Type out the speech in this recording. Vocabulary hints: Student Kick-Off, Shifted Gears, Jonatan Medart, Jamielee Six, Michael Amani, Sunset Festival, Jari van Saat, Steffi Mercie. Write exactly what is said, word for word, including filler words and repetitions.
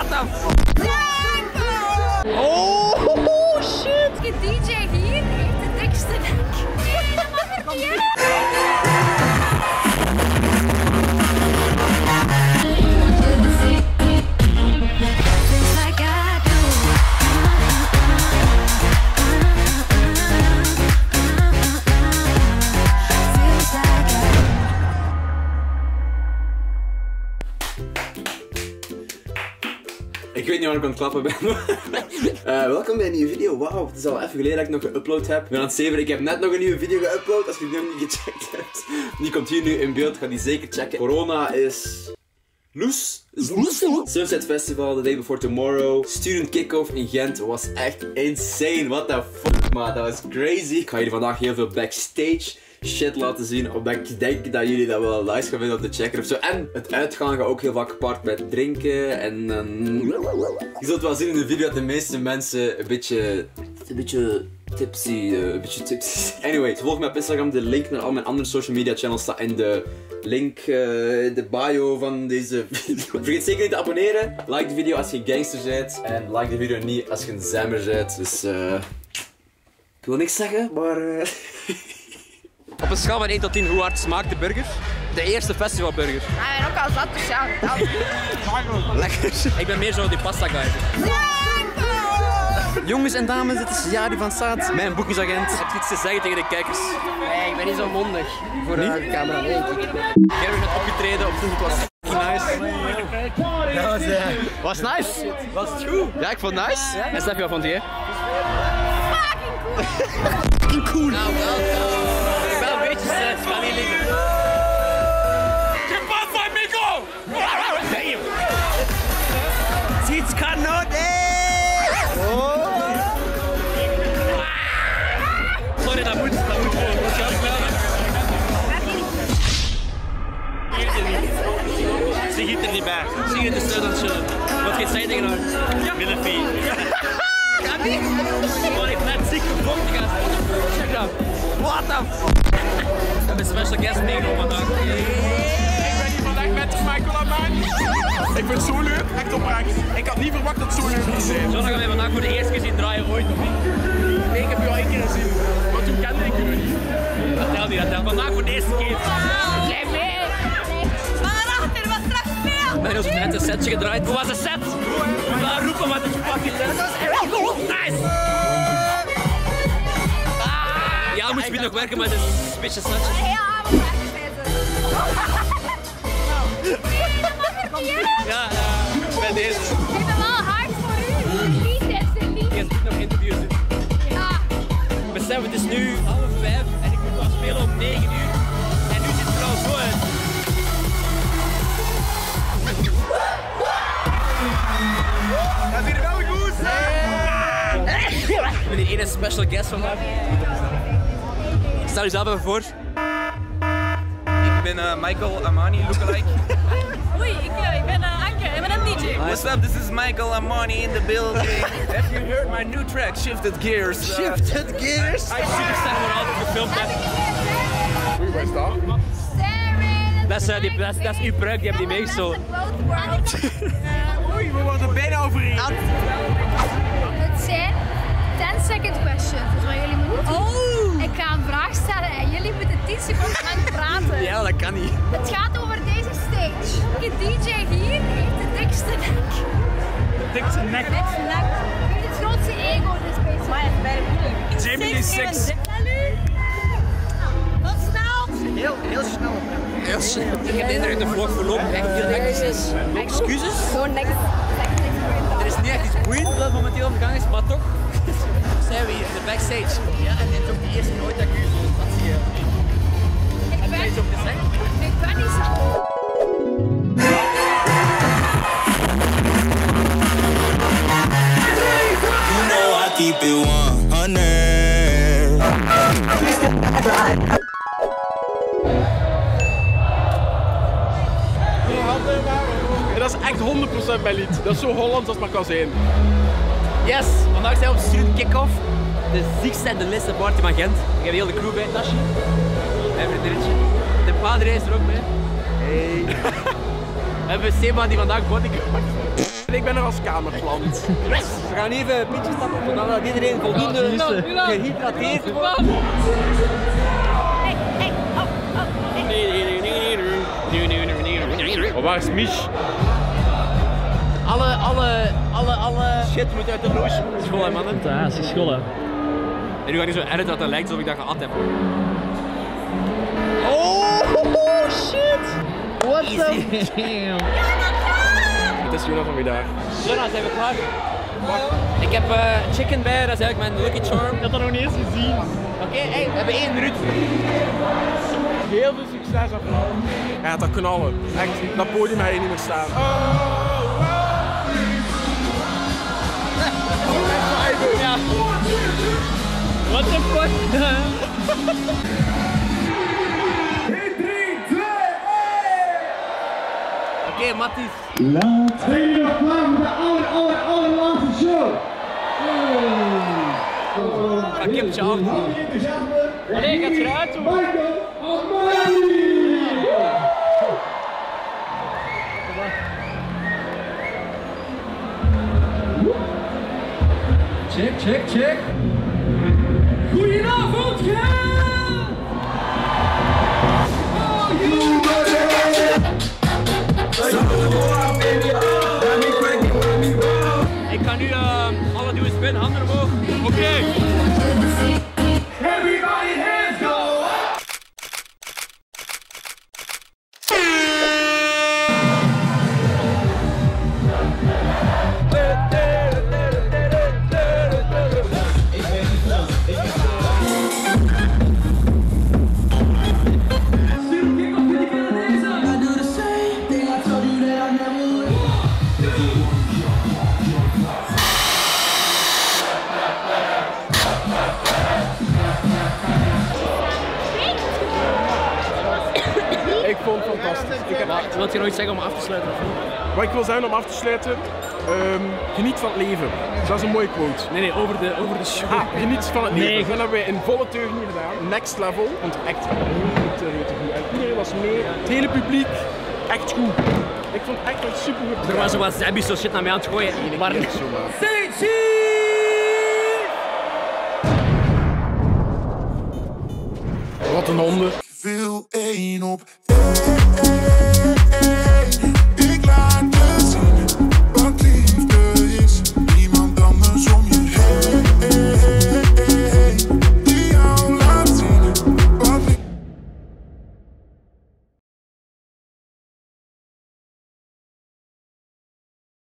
What the fuck? Oh shit! De D J hier heeft de dikste nek. Nee, dat mag ik Ik weet niet waar ik aan het klappen ben. uh, welkom bij een nieuwe video. Wauw, het is al even geleden dat ik nog geüpload heb. Ik ben aan het zeven, ik heb net nog een nieuwe video geüpload. Als je die nog niet gecheckt hebt, die komt hier nu in beeld. Ga die zeker checken. Corona is... Loes. Loes. Sunset Festival, The Day Before Tomorrow. Student Kick-Off in Gent was echt insane. What the fuck, man. Dat was crazy. Ik ga jullie vandaag heel veel backstage shit laten zien, omdat ik denk dat jullie dat wel nice gaan vinden om te checken ofzo. En het uitgaan gaat ook heel vaak gepaard met drinken en... Uh... Je zult wel zien in de video dat de meeste mensen een beetje... een beetje... tipsy... Uh, een beetje tipsy... Anyway, volg mij op Instagram, de link naar al mijn andere social media channels staat in de link, uh, in de bio van deze video. Vergeet zeker niet te abonneren, like de video als je een gangster bent en like de video niet als je een zammer bent, dus... Uh... Ik wil niks zeggen, maar... Uh... Op een schaal van één tot tien, hoe hard smaakt de burger? De eerste festivalburger. Ja, ik ben ook al zat, dus ja. Lekker. Ik ben meer zo die pasta-guy. Jongens en dames, dit is Jari van Saat, mijn boekingsagent. Heb je iets te zeggen tegen de kijkers? Nee, ik ben niet zo mondig voor de uh, camera. Nee, ik heb net opgetreden op vroeg, het was nice. Dat was, uh, was nice. Was het goed? Ja, ik vond het nice. En Steffi, wat vond je? Fucking cool. Nou, wel, wel. Sorry, dat moet, dat moet, dat moet je afbellen. Ze giet er niet bij. Ze giet er sneller dan. Wat gaat zij tegen haar? Willefie. Kan niet? Maar ik ben ziek geblokt, gast. Check dat. What the fuck? Ik heb een special guest meegenomen vandaag. Ik ben hier vandaag met Michael Amani. Ik vind het zo leuk, echt oprecht. Ik had niet verwacht dat het zo leuk zou zijn. John, gaan wij vandaag voor de eerste keer zien draaien ooit, of niet? Nee, ik heb je al één keer gezien, maar toen kende ik je nog niet. Dat telt niet, dat telt. Vandaag voor de eerste keer. Jij mee! Maar daarachter was straks veel! We hebben ons net een setje gedraaid. Hoe was de set? We gaan roepen, wat is je pakje set? Nice! Ja, we moesten nog werken, maar het is een beetje setje. Heel avond werken. Ja, bij deze. Ik ben wel hard voor u. Niet dit, niet. Je zit nog interviews doen. Het is nu half vijf en ik moet wel spelen om negen uur. En nu zit het er al zo uit. Dat is hier wel goed, hè? Ik ben hier een special guest vandaag. Stel jezelf even voor. Ik ben uh, Michael Amani, lookalike. Oei, ik, uh, ik ben uh, Anke, ik ben een D J. What's up, this is Michael Amani in the building. Have you heard my new track, Shifted Gears? Uh, Shifted Gears? I superstar wordt altijd gefilmd. Oei, waar is dat? Dat is, dat is uw pruik, die hebben die meegestolen. Oei, we worden bijna overeen. Het zijn ten second questions, dus wat jullie moeten doen. Oh. Ik ga een vraag stellen en jullie moeten tien seconden lang praten. Ja, dat kan niet. Het gaat over deze stage. De D J hier heeft de dikste nek. De dikste nek? De dikste nek. Ego in this place. Maar het is moeilijk. Jamielee Six. Salut! Wat snel! Heel, heel snel. Heel snel. Ik heb inderdaad de vlog verlopen. Echt heel netjes. Excuses? Gewoon netjes. Er is niet echt iets boeiend dat momenteel aan de gang is, maar toch zijn we hier in de backstage. Ja, en dit is ook de eerste keer ooit dat ik u zo dat zie je. Ik ben niet op de set. Ik ben niet zo. Keep it one hundred. Dat is echt honderd procent mijn lied. Dat is zo Hollands als maar kan zijn. Yes, vandaag zijn we op Student Kick-Off. De ziekste en de liste party van Gent. Ik heb heel de crew bij, Tasje. En Frederikje. De padre is er ook bij. Hey. We hebben Seba die vandaag bodyguard. Ik ben er als kamerplant. Yes. We gaan even een beetje stappen, zodat iedereen voldoende gehydrateerd wordt. Oh, waar is Mich? Alle, alle, alle, alle... Shit, we moeten uit de loge. School, hè, mannen? Ja, ze is school, hè. En nu ga ik zo edit dat dat lijkt alsof ik dat gehad heb. Oh, shit! What the... Damn. Het is Jona van wie daar. Jona, zijn we klaar? Uh, ik heb uh, chicken bij, dat is eigenlijk mijn lucky charm. Ik had dat nog niet eens gezien. Oké, okay, hey, we hebben één minuut. Heel veel succes op knallen. Hij gaat dat knallen. Echt, dat podium ga je niet meer staan. Oh, oh. Ja. What the fuck? drie, twee, één! Oké, Matties. Tweede opname, de aller, aller, allerlaatste show. Ik heb je af. Allee, gaat eruit, hoor. Michael Amani! Check, check, check. Goedenavond, geld! Oh, you baby! Ik ga nu uh, alle doen spin, handen omhoog. Oké. Okay. Everybody hands go up! Wilt je nooit zeggen om af te sluiten? Wat ik wil zeggen om af te sluiten, um, geniet van het leven. Dat is een mooie quote. Nee, nee, over de, over de show. Ah, geniet van het leven. Nee. Dat hebben wij in volle teug hier gedaan. Next level. Want echt goed. Iedereen was mee. Het hele publiek. Echt goed. Ik vond het echt wel super goed. Er was zo wat zabbies zo shit naar mij aan het gooien. Nee, maar niet zomaar. Wat een honden. Veel één op.